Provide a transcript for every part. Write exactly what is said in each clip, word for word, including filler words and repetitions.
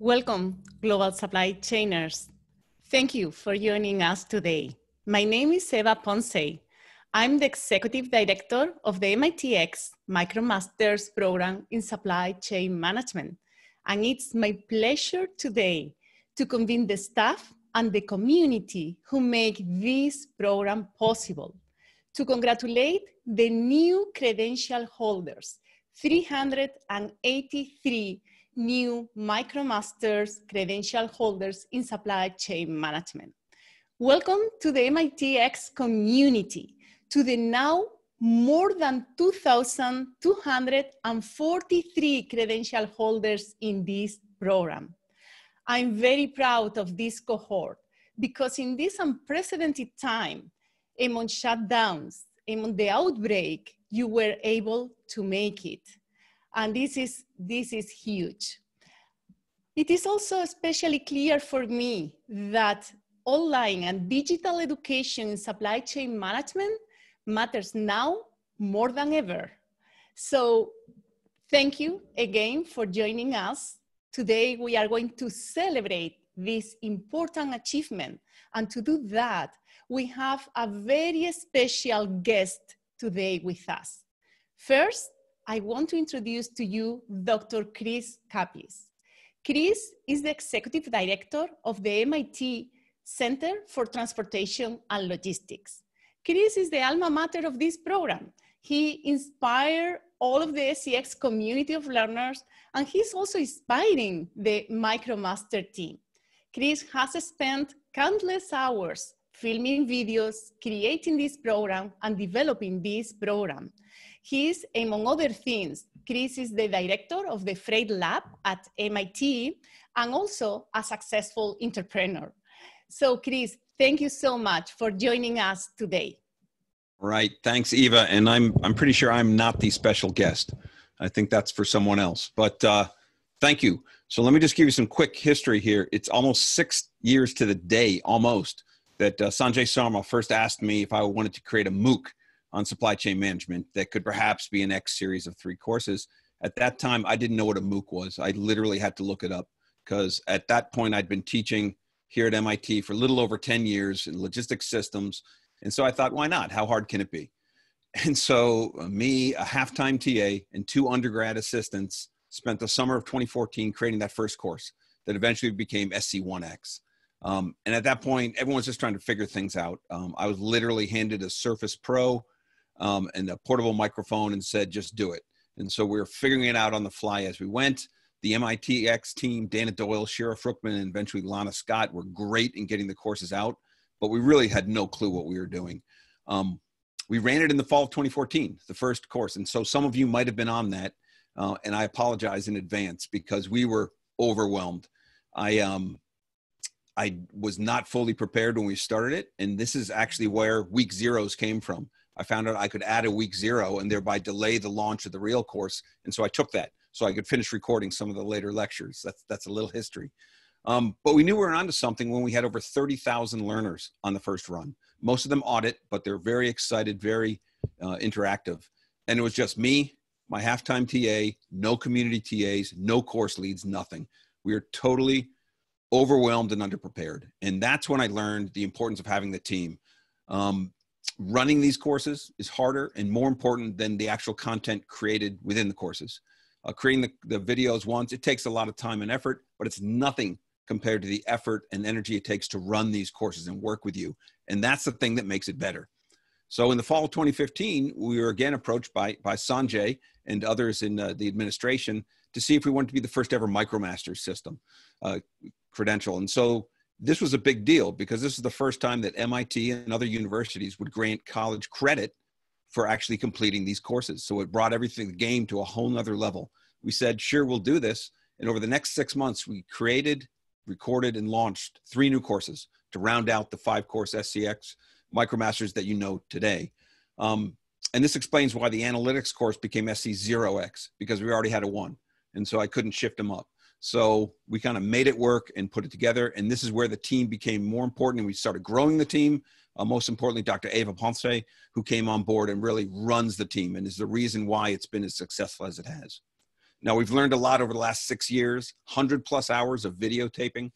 Welcome, global supply chainers. Thank you for joining us today. My name is Eva Ponce. I'm the Executive Director of the M I T x MicroMasters program in Supply Chain Management. And it's my pleasure today to convene the staff and the community who make this program possible, to congratulate the new credential holders, three hundred eighty-three new MicroMasters credential holders in supply chain management. Welcome to the M I T x community, to the now more than two thousand two hundred forty-three credential holders in this program. I'm very proud of this cohort because in this unprecedented time, among shutdowns, among the outbreak, you were able to make it. And this is, this is huge. It is also especially clear for me that online and digital education in supply chain management matters now more than ever. So thank you again for joining us. Today, we are going to celebrate this important achievement. And to do that, we have a very special guest today with us. First, I want to introduce to you Doctor Chris Capis. Chris is the Executive Director of the M I T Center for Transportation and Logistics. Chris is the alma mater of this program. He inspired all of the S C X community of learners, and he's also inspiring the MicroMaster team. Chris has spent countless hours filming videos, creating this program, and developing this program. He is, among other things, Chris is the director of the Freight Lab at M I T and also a successful entrepreneur. So Chris, thank you so much for joining us today. All right, thanks Eva, and I'm, I'm pretty sure I'm not the special guest. I think that's for someone else, but uh, thank you. So let me just give you some quick history here. It's almost six years to the day, almost, that uh, Sanjay Sarma first asked me if I wanted to create a MOOC on supply chain management that could perhaps be an X series of three courses. At that time, I didn't know what a MOOC was. I literally had to look it up because at that point I'd been teaching here at M I T for a little over ten years in logistics systems. And so I thought, why not? How hard can it be? And so uh, me, a half-time T A and two undergrad assistants spent the summer of twenty fourteen creating that first course that eventually became S C one X. Um, and at that point, everyone's just trying to figure things out. Um, I was literally handed a Surface Pro um, and a portable microphone and said, just do it. And so we were figuring it out on the fly as we went. The M I T x team, Dana Doyle, Shira Frukman, and eventually Lana Scott were great in getting the courses out, but we really had no clue what we were doing. Um, we ran it in the fall of twenty fourteen, the first course. And so some of you might've been on that. Uh, and I apologize in advance because we were overwhelmed. I, um, I was not fully prepared when we started it. And this is actually where week zeros came from. I found out I could add a week zero and thereby delay the launch of the real course. And so I took that so I could finish recording some of the later lectures. That's, that's a little history. Um, but we knew we were onto something when we had over thirty thousand learners on the first run. Most of them audit, but they're very excited, very uh, interactive. And it was just me, my half-time T A, no community T As, no course leads, nothing. We were totally overwhelmed and underprepared. And that's when I learned the importance of having the team. Um, running these courses is harder and more important than the actual content created within the courses. Uh, creating the, the videos once, it takes a lot of time and effort, but it's nothing compared to the effort and energy it takes to run these courses and work with you. And that's the thing that makes it better. So in the fall of twenty fifteen, we were again approached by, by Sanjay and others in uh, the administration to see if we wanted to be the first ever MicroMasters system uh, credential. And so this was a big deal because this is the first time that M I T and other universities would grant college credit for actually completing these courses. So it brought everything, the game, to a whole nother level. We said, sure, we'll do this. And over the next six months, we created, recorded, and launched three new courses to round out the five-course S C X MicroMasters that you know today. Um, and this explains why the analytics course became S C zero X, because we already had a one. And so I couldn't shift them up. So we kind of made it work and put it together. And this is where the team became more important. And we started growing the team. Uh, most importantly, Doctor Eva Ponce, who came on board and really runs the team and is the reason why it's been as successful as it has. Now, we've learned a lot over the last six years, one hundred plus hours of videotaping,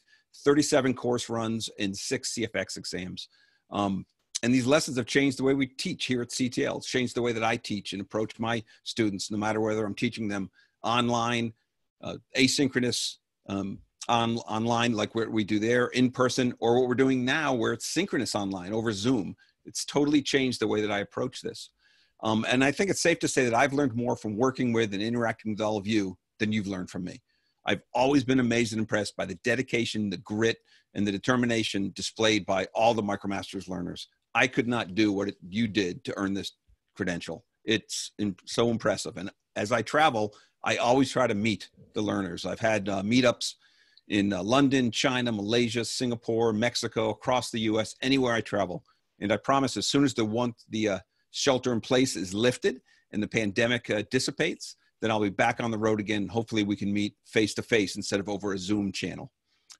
thirty-seven course runs, and six C F X exams. Um, and these lessons have changed the way we teach here at C T L. It's changed the way that I teach and approach my students, no matter whether I'm teaching them online, uh, asynchronous, um, on, online, like what we do there, in person, or what we're doing now, where it's synchronous online over Zoom. It's totally changed the way that I approach this. Um, and I think it's safe to say that I've learned more from working with and interacting with all of you than you've learned from me. I've always been amazed and impressed by the dedication, the grit, and the determination displayed by all the MicroMasters learners. I could not do what it, you did to earn this credential. It's in, so impressive. And as I travel, I always try to meet the learners. I've had uh, meetups in uh, London, China, Malaysia, Singapore, Mexico, across the U S, anywhere I travel. And I promise, as soon as the one, the uh, shelter in place is lifted and the pandemic uh, dissipates, then I'll be back on the road again. Hopefully we can meet face to face instead of over a Zoom channel.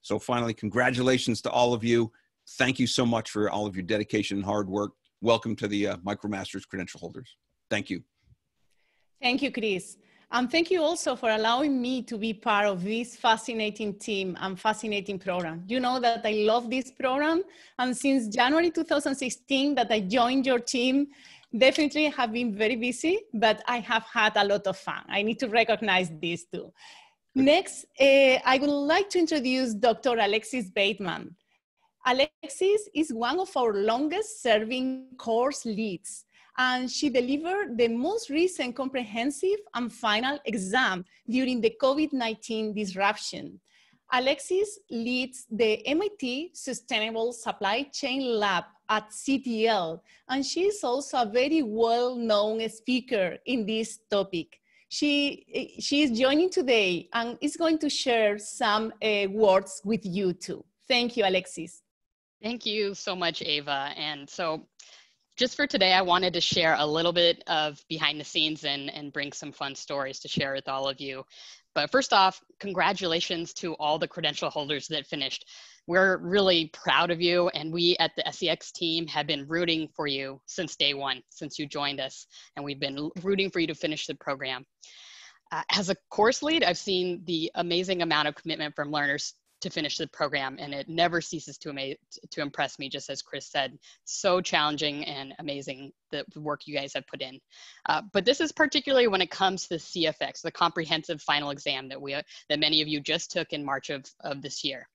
So finally, congratulations to all of you. Thank you so much for all of your dedication and hard work. Welcome to the uh, MicroMasters credential holders. Thank you. Thank you, Chris. Um, thank you also for allowing me to be part of this fascinating team and fascinating program. You know that I love this program. And since January two thousand sixteen that I joined your team, definitely have been very busy, but I have had a lot of fun. I need to recognize this too. Next, uh, I would like to introduce Doctor Alexis Bateman. Alexis is one of our longest serving course leads, and she delivered the most recent comprehensive and final exam during the COVID nineteen disruption. Alexis leads the M I T Sustainable Supply Chain Lab at C T L, and she is also a very well-known speaker in this topic. She, she is joining today and is going to share some uh, words with you too. Thank you, Alexis. Thank you so much, Eva. And so, just for today, I wanted to share a little bit of behind the scenes and, and bring some fun stories to share with all of you. But first off, congratulations to all the credential holders that finished. We're really proud of you, and we at the S C X team have been rooting for you since day one, since you joined us, and we've been rooting for you to finish the program. Uh, as a course lead, I've seen the amazing amount of commitment from learners to finish the program, and it never ceases to amaze, to impress me, just as Chris said. So challenging and amazing, the work you guys have put in. Uh, but this is particularly when it comes to C F X, the comprehensive final exam that we that many of you just took in March of, of this year.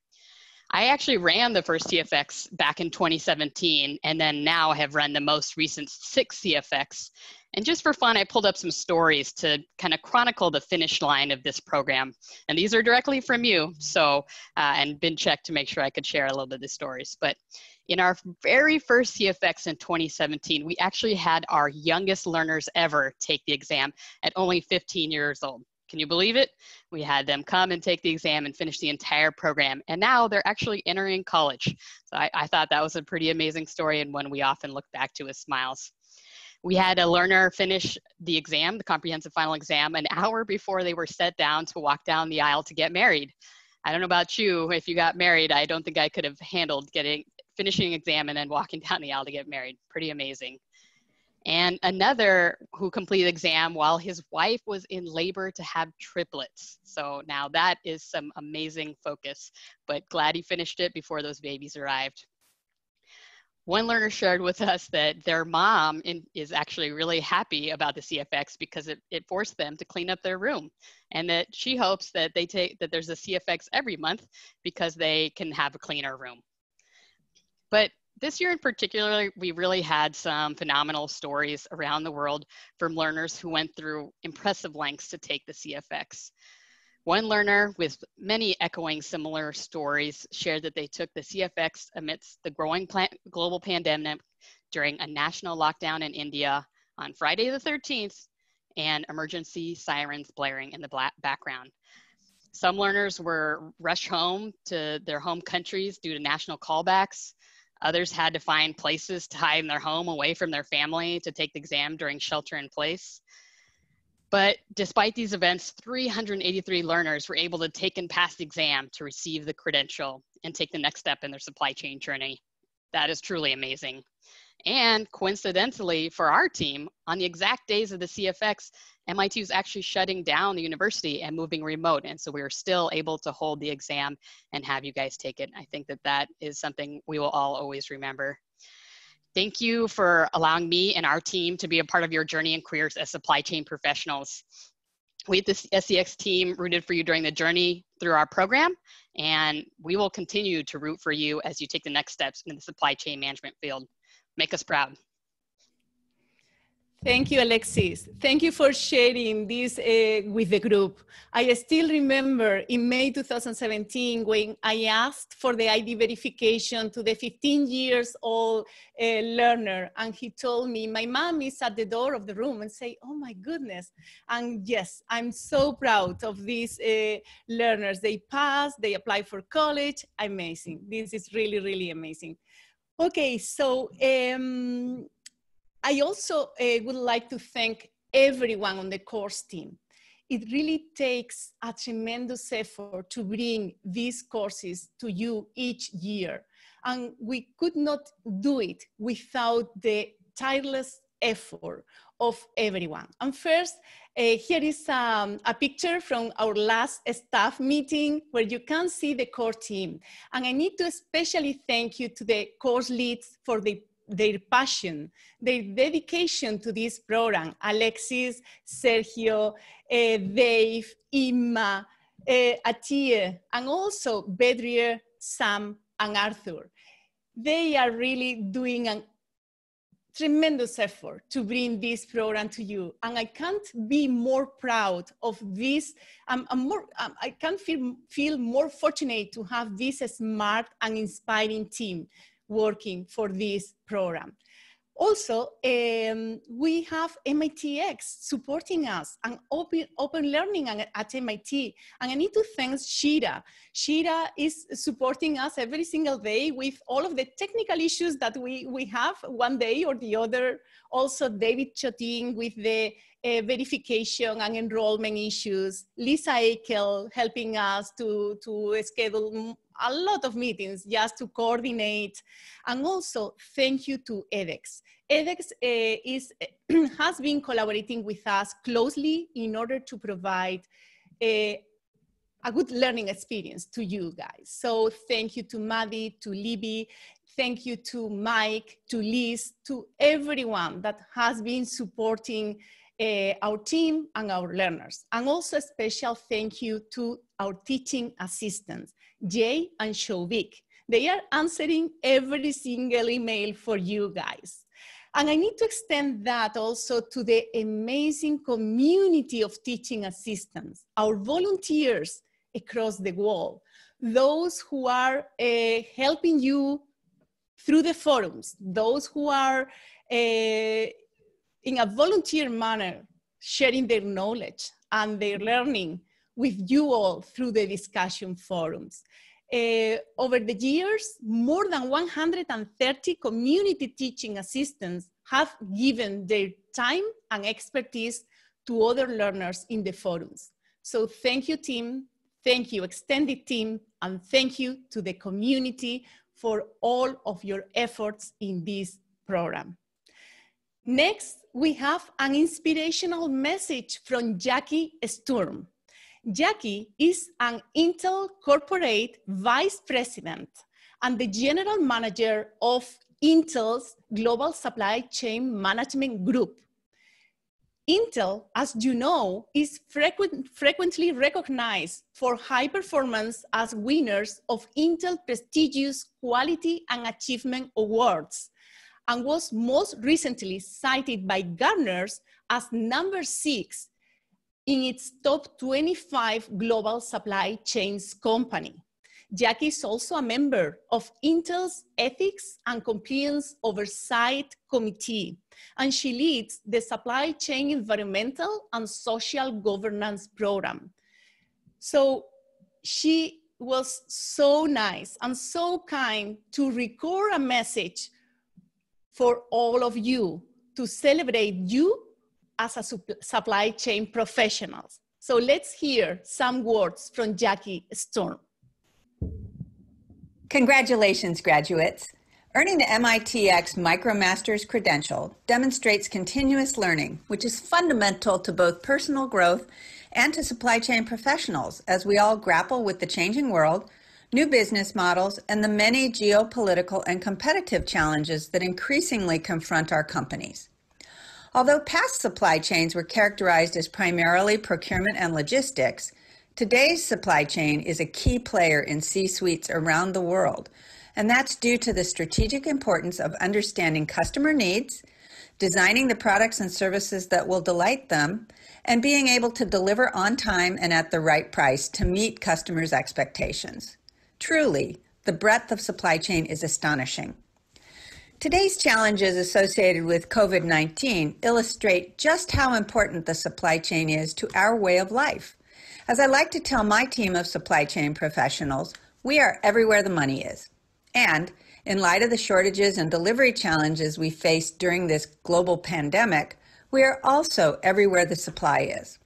I actually ran the first C F X back in twenty seventeen, and then now have run the most recent six C F X. And just for fun, I pulled up some stories to kind of chronicle the finish line of this program. And these are directly from you, so, uh, and been checked to make sure I could share a little bit of the stories. But in our very first C F X in twenty seventeen, we actually had our youngest learners ever take the exam at only fifteen years old. Can you believe it? We had them come and take the exam and finish the entire program. And now they're actually entering college. So I, I thought that was a pretty amazing story, and one we often look back to with smiles. We had a learner finish the exam, the comprehensive final exam, an hour before they were set down to walk down the aisle to get married. I don't know about you, if you got married, I don't think I could have handled getting finishing an exam and then walking down the aisle to get married. Pretty amazing. And another who completed the exam while his wife was in labor to have triplets. So now that is some amazing focus, but glad he finished it before those babies arrived. One learner shared with us that their mom in, is actually really happy about the C F X because it, it forced them to clean up their room, and that she hopes that they take that there's a C F X every month because they can have a cleaner room. But this year in particular, we really had some phenomenal stories around the world from learners who went through impressive lengths to take the C F X. One learner with many echoing similar stories shared that they took the C F X amidst the growing global pandemic during a national lockdown in India on Friday the thirteenth, and emergency sirens blaring in the background. Some learners were rushed home to their home countries due to national callbacks. Others had to find places to hide in their home away from their family to take the exam during shelter in place. But despite these events, three hundred eighty-three learners were able to take and pass the exam to receive the credential and take the next step in their supply chain journey. That is truly amazing. And coincidentally for our team, on the exact days of the C F X, M I T was actually shutting down the university and moving remote. And so we were still able to hold the exam and have you guys take it. I think that that is something we will all always remember. Thank you for allowing me and our team to be a part of your journey and careers as supply chain professionals. We at the S C X team rooted for you during the journey through our program, and we will continue to root for you as you take the next steps in the supply chain management field. Make us proud. Thank you, Alexis. Thank you for sharing this uh, with the group. I still remember in May two thousand seventeen when I asked for the I D verification to the fifteen years old uh, learner, and he told me, my mom is at the door of the room, and say, oh my goodness. And yes, I'm so proud of these uh, learners. They passed, they applied for college. Amazing. This is really, really amazing. Okay, so um, I also uh, would like to thank everyone on the course team. It really takes a tremendous effort to bring these courses to you each year. And we could not do it without the tireless effort of everyone. And first, uh, here is um, a picture from our last staff meeting where you can see the core team. And I need to especially thank you to the course leads for the their passion, their dedication to this program. Alexis, Sergio, uh, Dave, Emma, uh, Atiye, and also Bedrier, Sam, and Arthur. They are really doing a tremendous effort to bring this program to you. And I can't be more proud of this. Um, I'm more, um, I can't feel, feel more fortunate to have this smart and inspiring team working for this program. Also, um, we have M I T x supporting us and open, open learning at M I T. And I need to thank Shira. Shira is supporting us every single day with all of the technical issues that we, we have one day or the other. Also, David Chotin with the uh, verification and enrollment issues. Lisa Eichel helping us to, to schedule a lot of meetings just to coordinate. And also thank you to edX. edX uh, is, has been collaborating with us closely in order to provide a, a good learning experience to you guys. So thank you to Maddie, to Libby, thank you to Mike, to Liz, to everyone that has been supporting Uh, our team and our learners. And also a special thank you to our teaching assistants, Jay and Shovik. They are answering every single email for you guys. And I need to extend that also to the amazing community of teaching assistants, our volunteers across the world, those who are uh, helping you through the forums, those who are uh, in a volunteer manner, sharing their knowledge and their learning with you all through the discussion forums. Uh, over the years, more than one hundred thirty community teaching assistants have given their time and expertise to other learners in the forums. So thank you, team. Thank you, extended team. And thank you to the community for all of your efforts in this program. Next, we have an inspirational message from Jackie Sturm. Jackie is an Intel Corporate Vice President and the General Manager of Intel's Global Supply Chain Management Group. Intel, as you know, is frequent, frequently recognized for high performance as winners of Intel prestigious Quality and Achievement Awards, and was most recently cited by Gartner's as number six in its top twenty-five global supply chains company. Jackie is also a member of Intel's Ethics and Compliance Oversight Committee, and she leads the Supply Chain Environmental and Social Governance Program. So she was so nice and so kind to record a message for all of you to celebrate you as a supply chain professionals. So let's hear some words from Jackie Sturm. Congratulations, graduates. Earning the M I T x MicroMasters credential demonstrates continuous learning, which is fundamental to both personal growth and to supply chain professionals as we all grapple with the changing world, new business models, and the many geopolitical and competitive challenges that increasingly confront our companies. Although past supply chains were characterized as primarily procurement and logistics, today's supply chain is a key player in C-suites around the world, and that's due to the strategic importance of understanding customer needs, designing the products and services that will delight them, and being able to deliver on time and at the right price to meet customers' expectations. Truly, the breadth of supply chain is astonishing. Today's challenges associated with COVID nineteen illustrate just how important the supply chain is to our way of life. As I like to tell my team of supply chain professionals, we are everywhere the money is. And in light of the shortages and delivery challenges we faced during this global pandemic, we are also everywhere the supply is.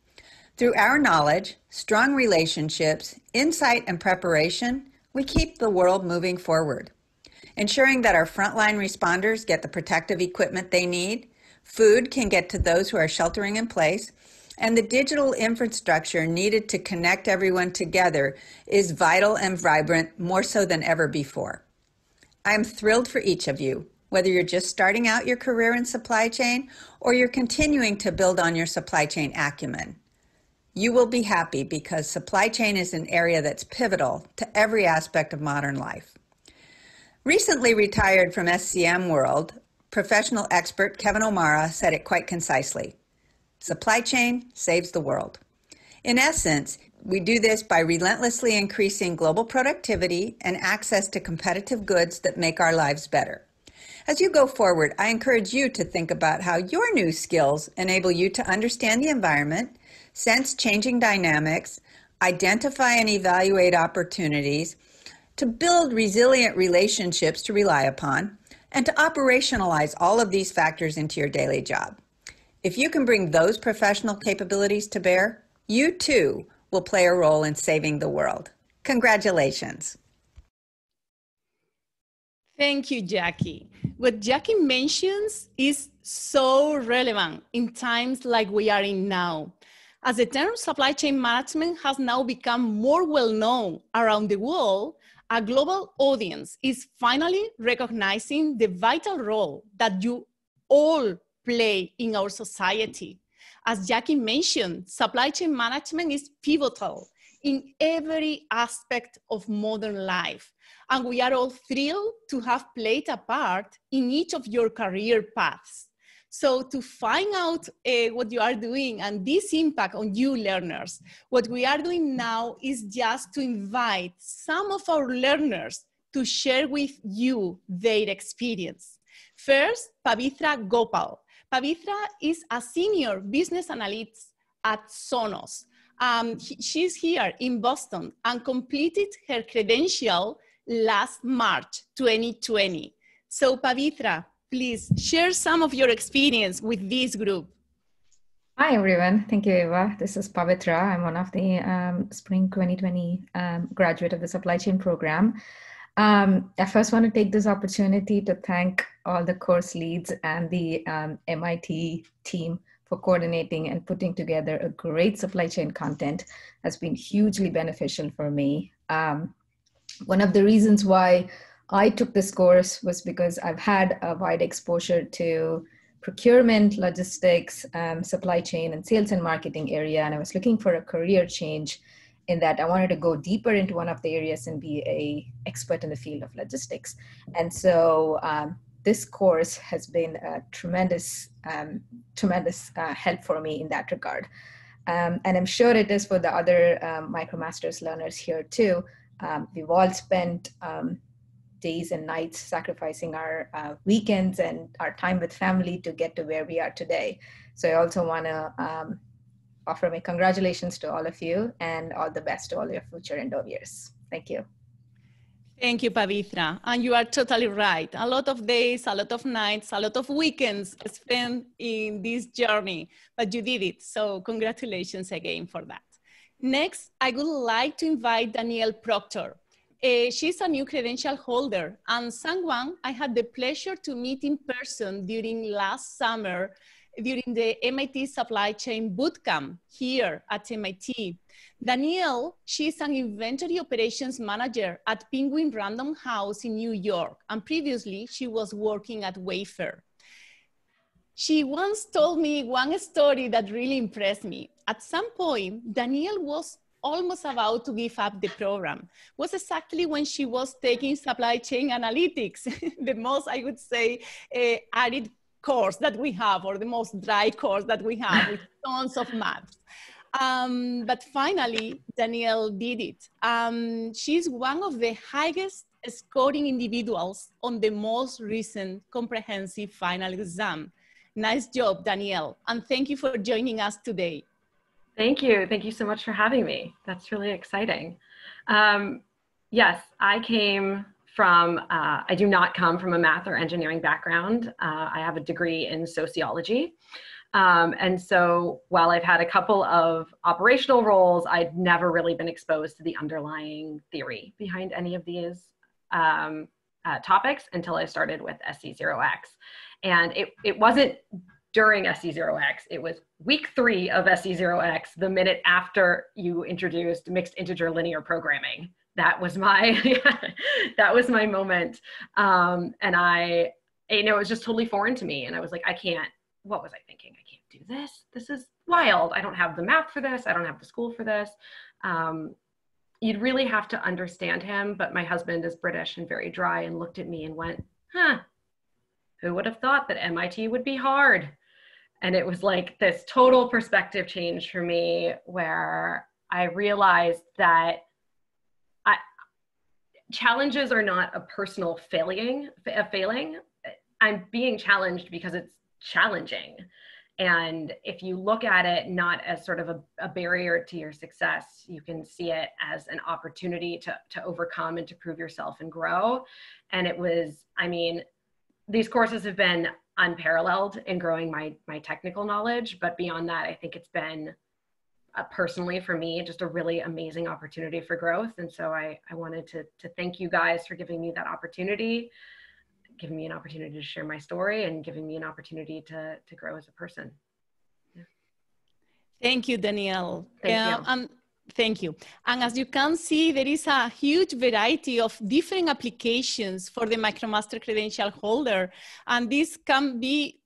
Through our knowledge, strong relationships, insight, and preparation, we keep the world moving forward, ensuring that our frontline responders get the protective equipment they need, food can get to those who are sheltering in place, and the digital infrastructure needed to connect everyone together is vital and vibrant more so than ever before. I'm thrilled for each of you, whether you're just starting out your career in supply chain or you're continuing to build on your supply chain acumen. You will be happy because supply chain is an area that's pivotal to every aspect of modern life. Recently retired from S C M World, professional expert Kevin O'Mara said it quite concisely. Supply chain saves the world. In essence, we do this by relentlessly increasing global productivity and access to competitive goods that make our lives better. As you go forward, I encourage you to think about how your new skills enable you to understand the environment, sense changing dynamics, identify and evaluate opportunities, to build resilient relationships to rely upon, and to operationalize all of these factors into your daily job. If you can bring those professional capabilities to bear, you too will play a role in saving the world. Congratulations. Thank you, Jackie. What Jackie mentions is so relevant in times like we are in now, as the term supply chain management has now become more well known around the world. A global audience is finally recognizing the vital role that you all play in our society. As Jackie mentioned, supply chain management is pivotal in every aspect of modern life. And we are all thrilled to have played a part in each of your career paths. So to find out uh, what you are doing and this impact on you learners, what we are doing now is just to invite some of our learners to share with you their experience. First, Pavithra Gopal. Pavithra is a senior business analyst at Sonos. Um, he, she's here in Boston and completed her credential last March twenty twenty. So Pavithra, please share some of your experience with this group. Hi everyone, thank you Eva. This is Pavithra. I'm one of the um, Spring twenty twenty um, graduate of the supply chain program. Um, I first want to take this opportunity to thank all the course leads and the um, M I T team for coordinating and putting together a great supply chain content. Has been hugely beneficial for me. Um, one of the reasons why I took this course was because I've had a wide exposure to procurement, logistics, um, supply chain, and sales and marketing area, and I was looking for a career change in that I wanted to go deeper into one of the areas and be an expert in the field of logistics. And so um, this course has been a tremendous, um, tremendous uh, help for me in that regard. Um, and I'm sure it is for the other um, MicroMasters learners here too. Um, we've all spent um, days and nights sacrificing our uh, weekends and our time with family to get to where we are today. So I also wanna um, offer my congratulations to all of you and all the best to all your future endeavors. Thank you. Thank you, Pavithra. And you are totally right. A lot of days, a lot of nights, a lot of weekends spent in this journey, but you did it. So congratulations again for that. Next, I would like to invite Danielle Proctor. uh, she's a new credential holder, and someone I had the pleasure to meet in person during last summer during the M I T Supply Chain Bootcamp here at M I T. Danielle, she's an inventory operations manager at Penguin Random House in New York, and previously she was working at Wayfair. She once told me one story that really impressed me. At some point, Danielle was almost about to give up the program. It was exactly when she was taking supply chain analytics, the most, I would say, uh, added course that we have, or the most dry course that we have, with tons of maths. Um, but finally, Danielle did it. Um, she's one of the highest scoring individuals on the most recent comprehensive final exam. Nice job, Danielle, and thank you for joining us today. Thank you. Thank you so much for having me. That's really exciting. Um, yes, I came From, uh, I do not come from a math or engineering background. Uh, I have a degree in sociology. Um, and so while I've had a couple of operational roles, I'd never really been exposed to the underlying theory behind any of these um, uh, topics until I started with S C zero X. And it, it wasn't during S C zero X, it was week three of S C zero X, the minute after you introduced mixed integer linear programming. That was my, that was my moment. Um, and I, you know, it was just totally foreign to me. And I was like, I can't, what was I thinking? I can't do this. This is wild. I don't have the math for this. I don't have the school for this. Um, you'd really have to understand him. But my husband is British and very dry and looked at me and went, huh, who would have thought that M I T would be hard? And it was like this total perspective change for me, where I realized that I, challenges are not a personal failing, a failing. I'm being challenged because it's challenging. And if you look at it not as sort of a, a barrier to your success, you can see it as an opportunity to, to overcome and to prove yourself and grow. And it was, I mean, these courses have been unparalleled in growing my, my technical knowledge. But beyond that, I think it's been Uh, personally for me, just a really amazing opportunity for growth. And so I, I wanted to, to thank you guys for giving me that opportunity, giving me an opportunity to share my story, and giving me an opportunity to, to grow as a person. Yeah. Thank you, Danielle. Thank uh, you. Um, Thank you. And as you can see, there is a huge variety of different applications for the MicroMaster credential holder. And this can be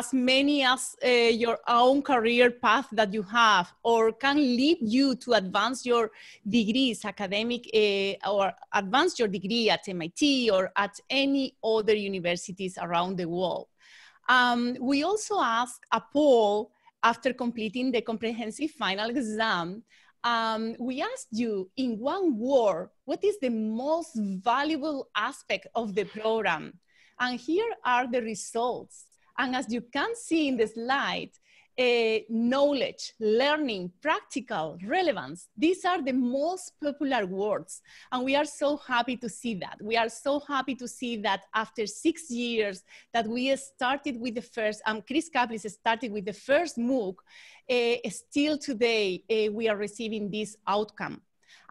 as many as uh, your own career path that you have, or can lead you to advance your degrees, academic, uh, or advance your degree at M I T or at any other universities around the world. Um, we also asked a poll after completing the comprehensive final exam. Um, we asked you, in one word, what is the most valuable aspect of the program? And here are the results. And as you can see in the slide, uh, knowledge, learning, practical, relevance, these are the most popular words. And we are so happy to see that. We are so happy to see that after six years that we started with the first, um, Chris Capis started with the first MOOC, uh, still today uh, we are receiving this outcome.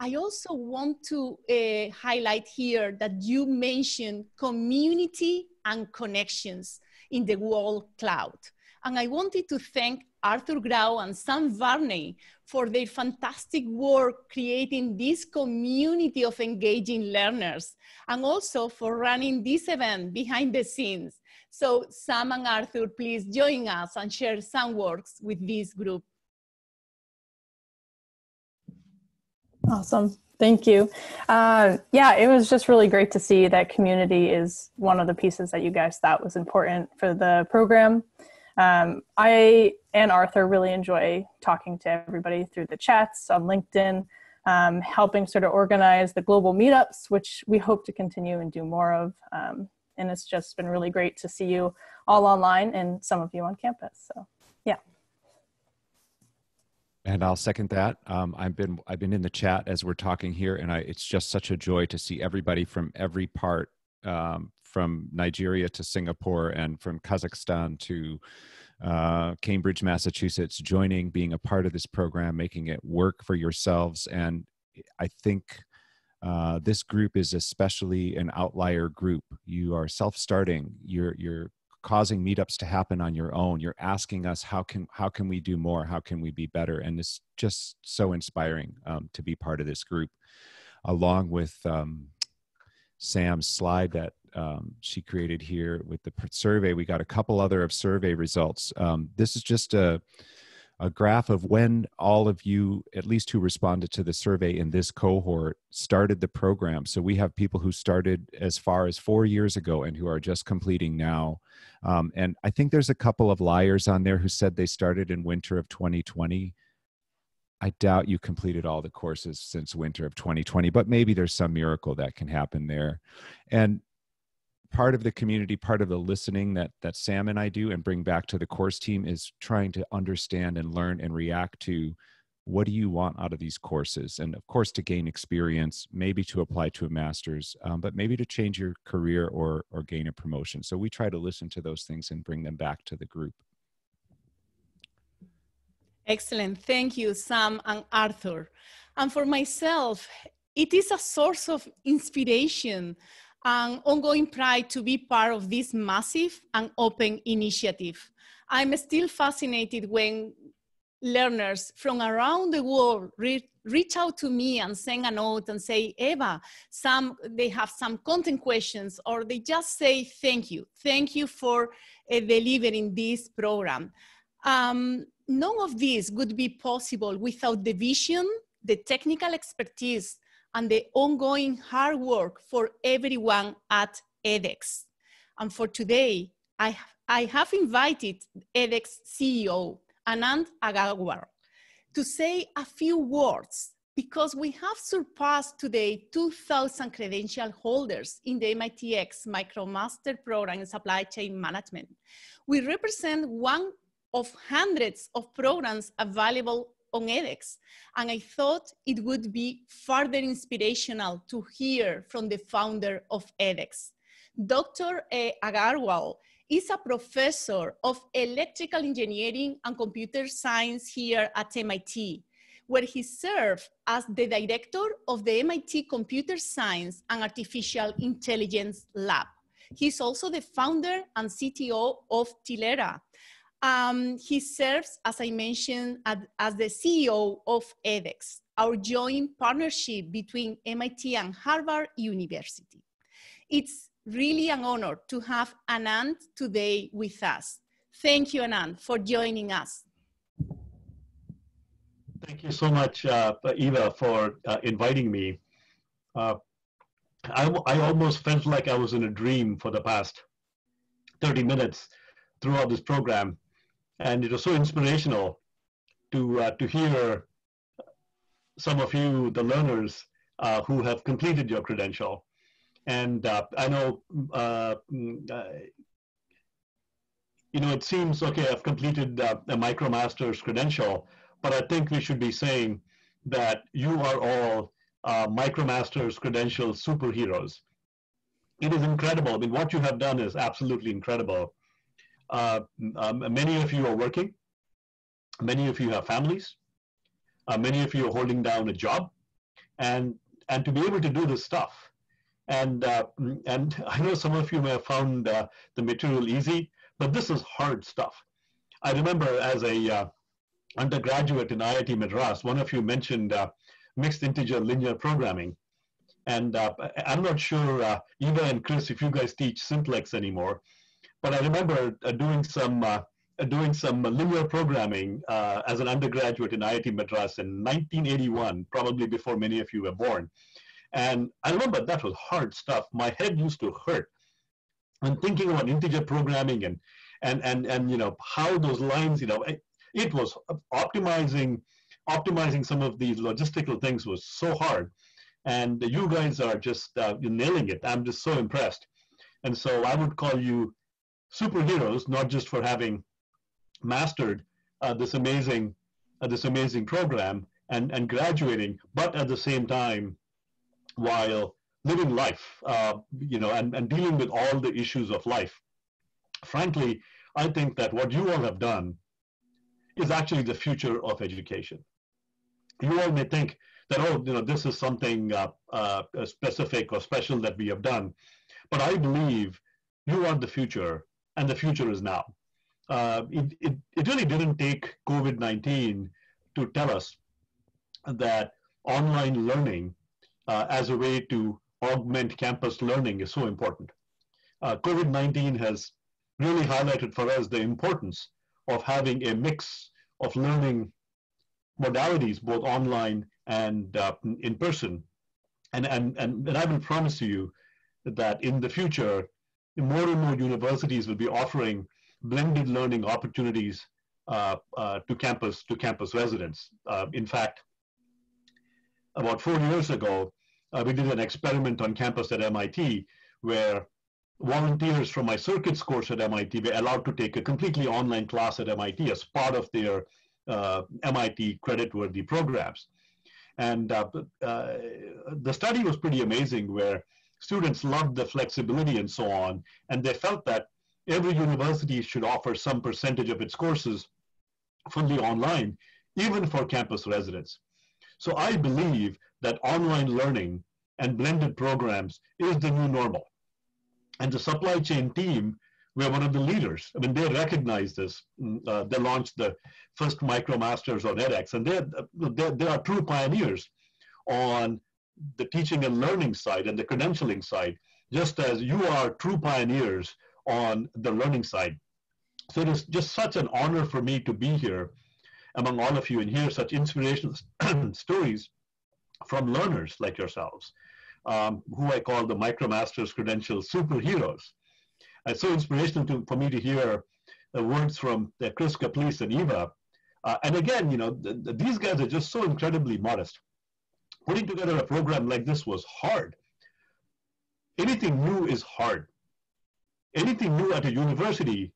I also want to uh, highlight here that you mentioned community and connections in the world cloud. And I wanted to thank Arthur Grau and Sam Varney for their fantastic work creating this community of engaging learners, and also for running this event behind the scenes. So Sam and Arthur, please join us and share some works with this group. Awesome. Thank you. Uh, yeah, it was just really great to see that community is one of the pieces that you guys thought was important for the program. Um, I and Arthur really enjoy talking to everybody through the chats on LinkedIn, um, helping sort of organize the global meetups, which we hope to continue and do more of. Um, and it's just been really great to see you all online and some of you on campus. So, yeah. And I'll second that. Um, I've been I've been in the chat as we're talking here, and I, it's just such a joy to see everybody from every part, um, from Nigeria to Singapore, and from Kazakhstan to uh, Cambridge, Massachusetts, joining, being a part of this program, making it work for yourselves. And I think Uh, this group is especially an outlier group. You are self-starting. You're, you're causing meetups to happen on your own. You're asking us, how can, how can we do more? How can we be better? And it's just so inspiring um, to be part of this group, along with um, Sam's slide that um, she created here with the survey. We got a couple other of survey results. Um, this is just a, a graph of when all of you, at least who responded to the survey in this cohort, started the program. So we have people who started as far as four years ago and who are just completing now. Um, and I think there's a couple of liars on there who said they started in winter of twenty twenty. I doubt you completed all the courses since winter of twenty twenty, but maybe there's some miracle that can happen there. And part of the community, part of the listening that, that Sam and I do and bring back to the course team is trying to understand and learn and react to, what do you want out of these courses? And of course, to gain experience, maybe to apply to a master's, um, but maybe to change your career or, or gain a promotion. So we try to listen to those things and bring them back to the group. Excellent. Thank you, Sam and Arthur. And for myself, it is a source of inspiration and ongoing pride to be part of this massive and open initiative. I'm still fascinated when learners from around the world re reach out to me and send a note and say, Eva, some, they have some content questions, or they just say, thank you. Thank you for uh, delivering this program. Um, none of this would be possible without the vision, the technical expertise, and the ongoing hard work for everyone at edX. And for today, I, I have invited edX C E O, Anand Agarwal, to say a few words, because we have surpassed today two thousand credential holders in the MITx MicroMasters program in supply chain management. We represent one of hundreds of programs available on edX, and I thought it would be further inspirational to hear from the founder of edX. Doctor Agarwal is a professor of electrical engineering and computer science here at M I T, where he served as the director of the M I T Computer Science and Artificial Intelligence Lab. He's also the founder and C T O of Tilera. Um, he serves, as I mentioned, at, as the C E O of edX, our joint partnership between M I T and Harvard University. It's really an honor to have Anand today with us. Thank you, Anand, for joining us. Thank you so much, uh, Eva, for uh, inviting me. Uh, I, I almost felt like I was in a dream for the past thirty minutes throughout this program. And it was so inspirational to, uh, to hear some of you, the learners, uh, who have completed your credential. And uh, I know, uh, you know, it seems, okay, I've completed uh, a MicroMasters credential, but I think we should be saying that you are all uh, MicroMasters credential superheroes. It is incredible. I mean, what you have done is absolutely incredible. Uh, um, many of you are working. Many of you have families. Uh, many of you are holding down a job, and and to be able to do this stuff. And uh, and I know some of you may have found uh, the material easy, but this is hard stuff. I remember as a uh, undergraduate in I I T Madras, one of you mentioned uh, mixed integer linear programming, and uh, I'm not sure uh, Eva and Chris if you guys teach simplex anymore. But I remember uh, doing some uh, doing some linear programming uh, as an undergraduate in I I T Madras in nineteen eighty-one, probably before many of you were born. And I remember that was hard stuff. My head used to hurt when thinking about integer programming and and and and you know how those lines. You know, it, it was optimizing optimizing some of these logistical things was so hard. And you guys are just uh, you're nailing it. I'm just so impressed. And so I would call you superheroes, not just for having mastered uh, this amazing uh, this amazing program and and graduating, but at the same time, while living life, uh, you know, and and dealing with all the issues of life. Frankly, I think that what you all have done is actually the future of education. You all may think that, oh, you know, this is something uh, uh, specific or special that we have done. But I believe you are the future, and the future is now. Uh, it, it, it really didn't take COVID nineteen to tell us that online learning uh, as a way to augment campus learning is so important. Uh, COVID nineteen has really highlighted for us the importance of having a mix of learning modalities, both online and uh, in person. And, and, and, and I will promise you that in the future, more and more universities will be offering blended learning opportunities uh, uh, to, campus, to campus residents. Uh, in fact, about four years ago, uh, we did an experiment on campus at M I T where volunteers from my circuits course at M I T were allowed to take a completely online class at M I T as part of their uh, M I T creditworthy programs. And uh, uh, the study was pretty amazing, where students loved the flexibility and so on, and they felt that every university should offer some percentage of its courses fully online, even for campus residents. So I believe that online learning and blended programs is the new normal. And the supply chain team were one of the leaders. I mean, they recognized this. Uh, they launched the first MicroMasters on edX, and they're, they're, they are true pioneers on the teaching and learning side and the credentialing side, just as you are true pioneers on the learning side. So it is just such an honor for me to be here among all of you and hear such inspirational stories from learners like yourselves, um, who I call the MicroMasters credential superheroes. It's so inspirational to, for me to hear the words from uh, Chris Capis and Eva. Uh, and again, you know, th th these guys are just so incredibly modest. Putting together a program like this was hard. Anything new is hard. Anything new at a university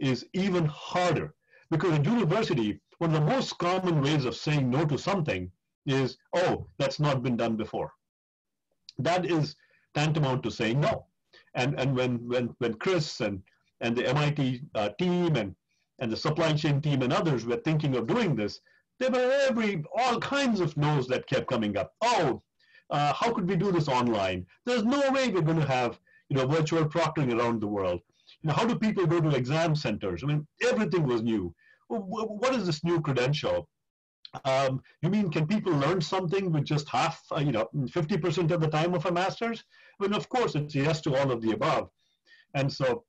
is even harder, because at university, one of the most common ways of saying no to something is, oh, that's not been done before. That is tantamount to saying no. And, and when, when, when Chris and, and the M I T uh, team and, and the supply chain team and others were thinking of doing this, there were every, all kinds of no's that kept coming up. Oh, uh, how could we do this online? There's no way we're going to have, you know, virtual proctoring around the world. You know, how do people go to exam centers? I mean, everything was new. What is this new credential? Um, you mean, can people learn something with just half, uh, you know, fifty percent of the time of a master's? I mean, of course, it's yes to all of the above. And so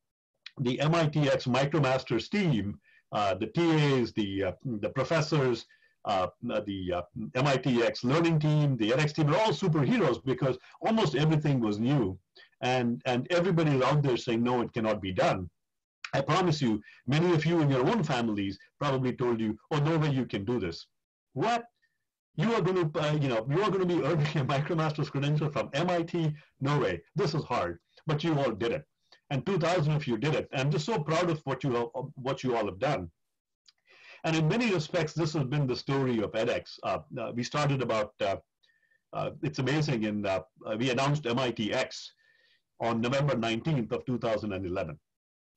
the M I T x MicroMasters team, uh, the T As, the, uh, the professors, uh, the uh, M I T x learning team, the edX team, are all superheroes, because almost everything was new. And, and everybody is out there saying, no, it cannot be done. I promise you, many of you in your own families probably told you, oh, no way you can do this. What? You are going to, uh, you know, you are going to be earning a MicroMasters credential from M I T? No way. This is hard. But you all did it. And two thousand of you did it. I'm just so proud of what you, all, what you all have done. And in many respects, this has been the story of edX. Uh, uh, we started about, uh, uh, it's amazing, in, uh, uh, we announced M I T x on November nineteenth of two thousand eleven.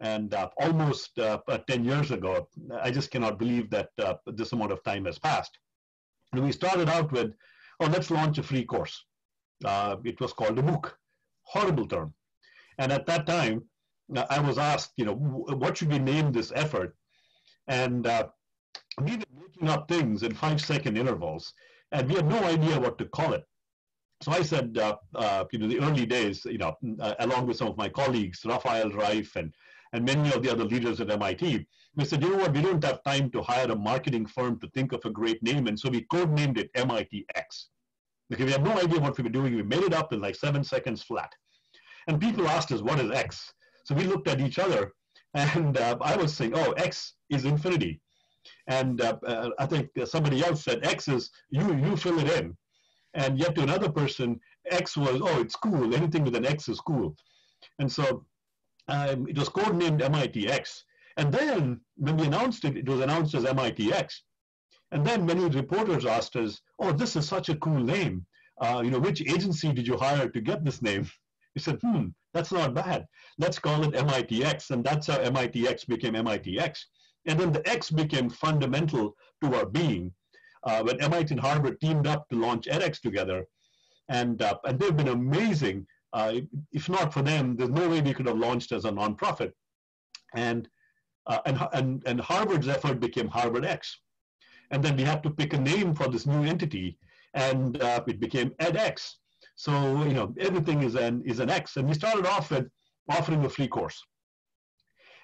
And uh, almost uh, ten years ago, I just cannot believe that uh, this amount of time has passed. And we started out with, oh, let's launch a free course. Uh, it was called a MOOC, horrible term. And at that time, I was asked, you know, what should we name this effort? And uh, we were making up things in five second intervals, and we had no idea what to call it. So I said, uh, uh, you know, the early days, you know, uh, along with some of my colleagues, Raphael Reif and, and many of the other leaders at M I T, we said, you know what, we don't have time to hire a marketing firm to think of a great name. And so we codenamed it M I T x. Okay, we had no idea what we were doing. We made it up in like seven seconds flat. And people asked us, what is X? So we looked at each other, and uh, I was saying, oh, X is infinity. And uh, uh, I think somebody else said, X is, you, you fill it in. And yet to another person, X was, oh, it's cool. Anything with an X is cool. And so um, it was codenamed M I T x. And then when we announced it, it was announced as M I T x. And then many reporters asked us, oh, this is such a cool name. Uh, you know, which agency did you hire to get this name? We said, hmm, that's not bad. Let's call it M I T x. And that's how M I T x became M I T x. And then the X became fundamental to our being. uh, when M I T and Harvard teamed up to launch edX together. And, uh, and they've been amazing. Uh, if not for them, there's no way we could have launched as a nonprofit. And, uh, and, and, and Harvard's effort became Harvard X. And then we had to pick a name for this new entity, and uh, it became edX. So, you know, everything is an, is an X. And we started off with offering a free course.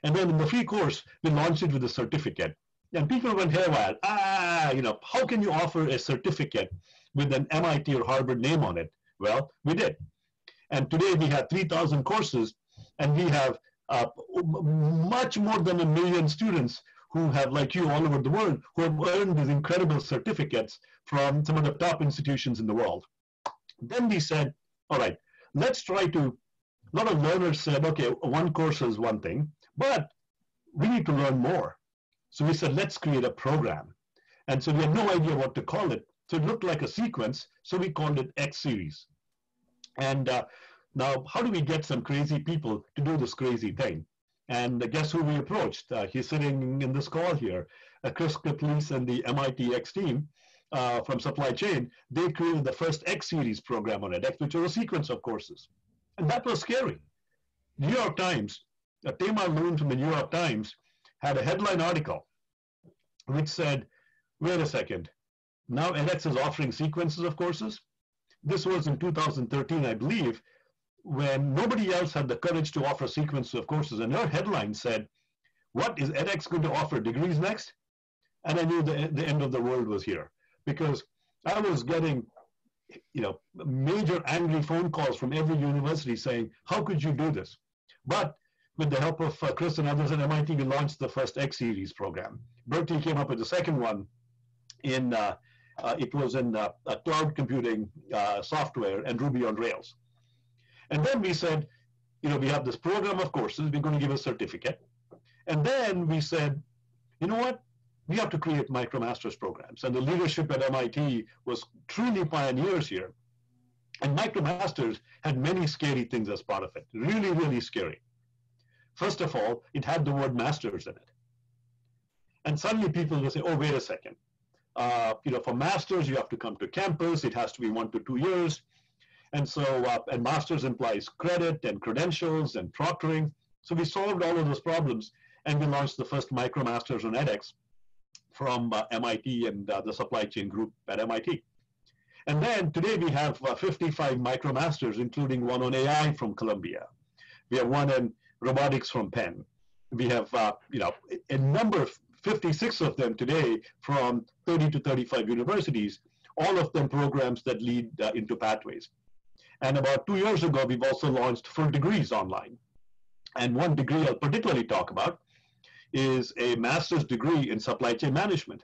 And then in the free course, we launched it with a certificate. And people went haywire. Ah, you know, how can you offer a certificate with an M I T or Harvard name on it? Well, we did. And today we have three thousand courses, and we have uh, much more than a million students who have, like you, all over the world, who have earned these incredible certificates from some of the top institutions in the world. Then we said, all right, let's try to, a lot of learners said, okay, one course is one thing, but we need to learn more. So we said, let's create a program. And so we had no idea what to call it. So it looked like a sequence, so we called it X series. And uh, now, how do we get some crazy people to do this crazy thing? And guess who we approached? Uh, he's sitting in this call here. Uh, Chris Capis and the M I T X team uh, from Supply Chain, they created the first X series program on edX, which was a sequence of courses. And that was scary. New York Times, uh, Tamar Loon from the New York Times had a headline article which said, wait a second, now edX is offering sequences of courses? This was in two thousand thirteen, I believe, when nobody else had the courage to offer sequences of courses. And her headline said, what is edX going to offer, degrees next? And I knew the, the end of the world was here, because I was getting, you know, major angry phone calls from every university saying, how could you do this? But with the help of uh, Chris and others at M I T, we launched the first X series program. Berkeley came up with the second one in, uh, uh, it was in uh, uh, cloud computing uh, software and Ruby on Rails. And then we said, you know, we have this program of courses, we're going to give a certificate. And then we said, you know what? We have to create MicroMasters programs. And the leadership at M I T was truly pioneers here. And MicroMasters had many scary things as part of it, really, really scary. First of all, it had the word masters in it. And suddenly people will say, oh, wait a second. Uh, you know, for masters, you have to come to campus. It has to be one to two years. And so, uh, and masters implies credit and credentials and proctoring. So we solved all of those problems, and we launched the first MicroMasters on edX from uh, M I T and uh, the supply chain group at M I T. And then today we have uh, fifty-five MicroMasters, including one on A I from Columbia. We have one in robotics from Penn. We have, uh, you know, a number of fifty-six of them today from thirty to thirty-five universities, all of them programs that lead uh, into pathways. And about two years ago, we've also launched full degrees online. And one degree I'll particularly talk about is a master's degree in supply chain management.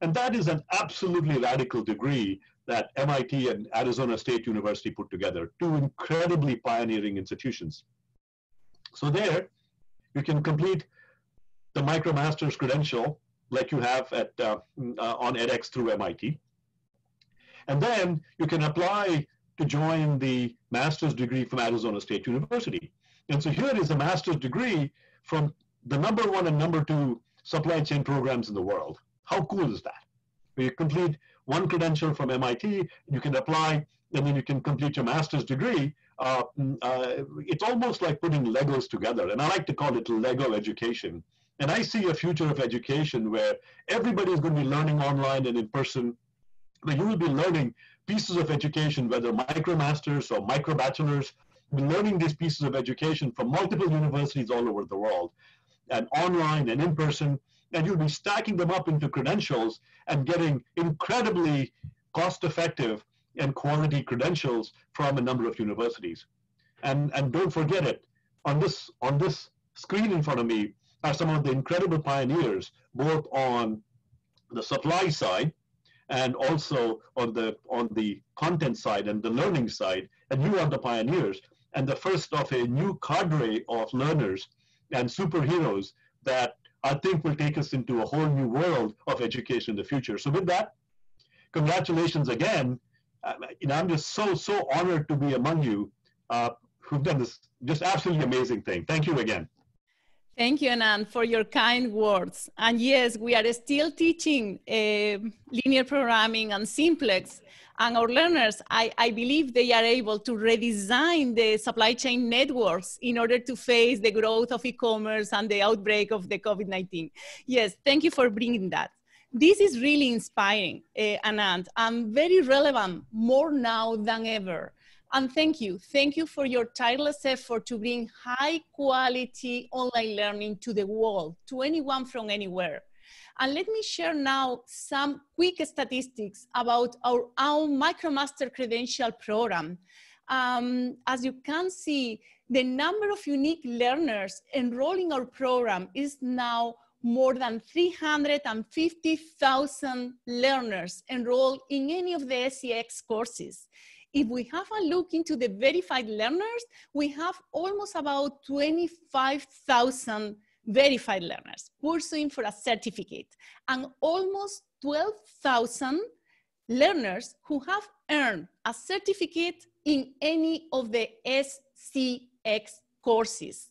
And that is an absolutely radical degree that M I T and Arizona State University put together, two incredibly pioneering institutions. So there, you can complete the MicroMasters credential like you have at, uh, uh, on edX through M I T. And then you can apply to join the master's degree from Arizona State University. And so here is a master's degree from the number one and number two supply chain programs in the world. How cool is that? You complete one credential from M I T, you can apply, and then you can complete your master's degree. Uh, uh, it's almost like putting Legos together, and I like to call it Lego education. And I see a future of education where everybody is going to be learning online and in person, but you will be learning pieces of education, whether MicroMasters or MicroBachelors, we're learning these pieces of education from multiple universities all over the world, and online and in person, and you'll be stacking them up into credentials and getting incredibly cost-effective and quality credentials from a number of universities. And, and don't forget it, on this, on this screen in front of me are some of the incredible pioneers, both on the supply side, and also on the, on the content side and the learning side, and you are the pioneers, and the first of a new cadre of learners and superheroes that I think will take us into a whole new world of education in the future. So with that, congratulations again. I, you know, I'm just so, so honored to be among you uh, who've done this just absolutely amazing thing. Thank you again. Thank you, Anand, for your kind words. And yes, we are still teaching uh, linear programming and simplex. And our learners, I, I believe they are able to redesign the supply chain networks in order to face the growth of e-commerce and the outbreak of the COVID nineteen. Yes, thank you for bringing that. This is really inspiring, uh, Anand, and very relevant more now than ever. And thank you. Thank you for your tireless effort to bring high quality online learning to the world, to anyone from anywhere. And let me share now some quick statistics about our own MicroMaster credential program. Um, as you can see, the number of unique learners enrolling our program is now more than three hundred fifty thousand learners enrolled in any of the S C X courses. If we have a look into the verified learners, we have almost about twenty-five thousand verified learners pursuing for a certificate, and almost twelve thousand learners who have earned a certificate in any of the S C X courses.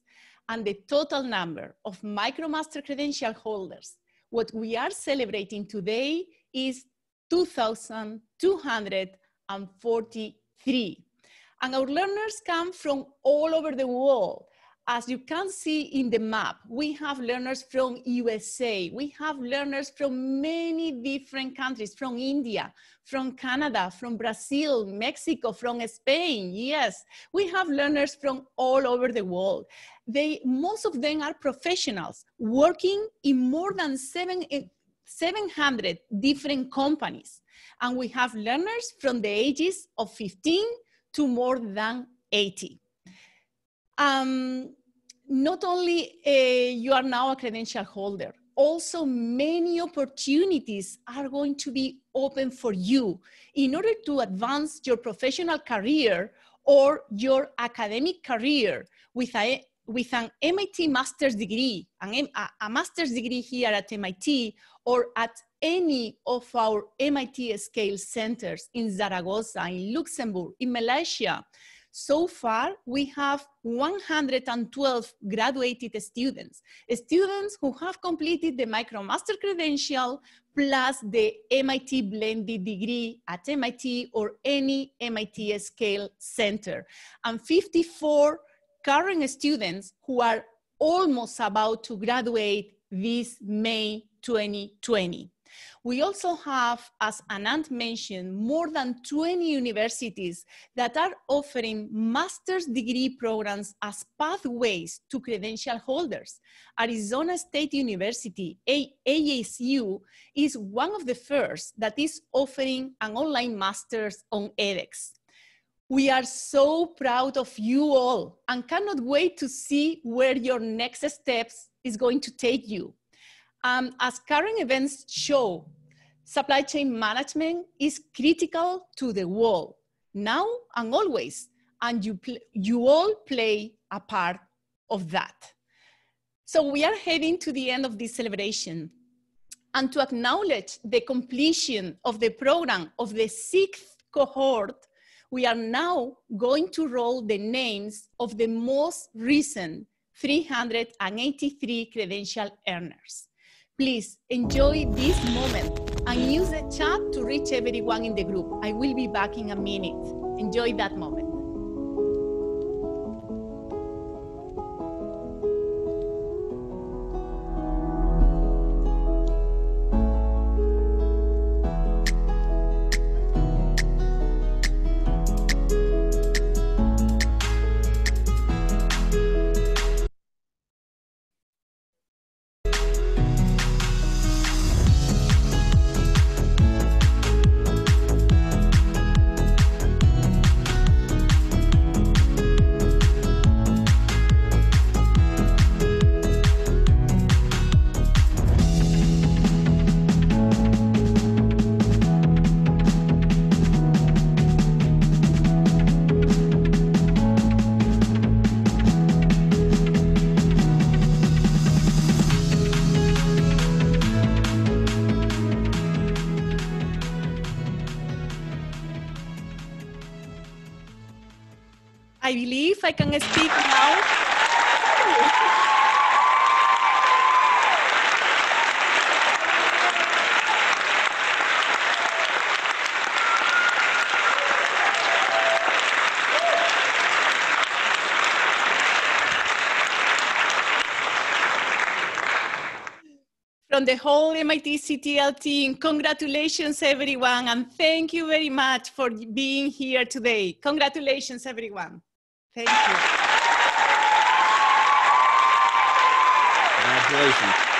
And the total number of MicroMaster credential holders, what we are celebrating today, is two thousand two hundred forty-three. And our learners come from all over the world. As you can see in the map, we have learners from U S A. We have learners from many different countries, from India, from Canada, from Brazil, Mexico, from Spain. Yes, we have learners from all over the world. They, most of them are professionals working in more than seven hundred different companies. And we have learners from the ages of fifteen to more than eighty. Um, not only uh, you are now a credential holder, also many opportunities are going to be open for you in order to advance your professional career or your academic career with, a, with an M I T master's degree, an, a, a master's degree here at M I T or at any of our M I T scale centers in Zaragoza, in Luxembourg, in Malaysia. So far, we have one hundred twelve graduated students, students who have completed the MicroMaster credential plus the M I T blended degree at M I T or any M I T scale center, and fifty-four current students who are almost about to graduate this May twenty twenty. We also have, as Anand mentioned, more than twenty universities that are offering master's degree programs as pathways to credential holders. Arizona State University, A S U, is one of the first that is offering an online master's on edX. We are so proud of you all and cannot wait to see where your next steps is going to take you. Um, as current events show, supply chain management is critical to the world, now and always, and you, you all play a part of that. So we are heading to the end of this celebration. And to acknowledge the completion of the program of the sixth cohort, we are now going to roll the names of the most recent three hundred eighty-three credential earners. Please enjoy this moment and use the chat to reach everyone in the group. I will be back in a minute. Enjoy that moment. I believe I can speak now. from the whole M I T C T L team. Congratulations, everyone, and thank you very much for being here today. Congratulations, everyone. Thank you. Congratulations.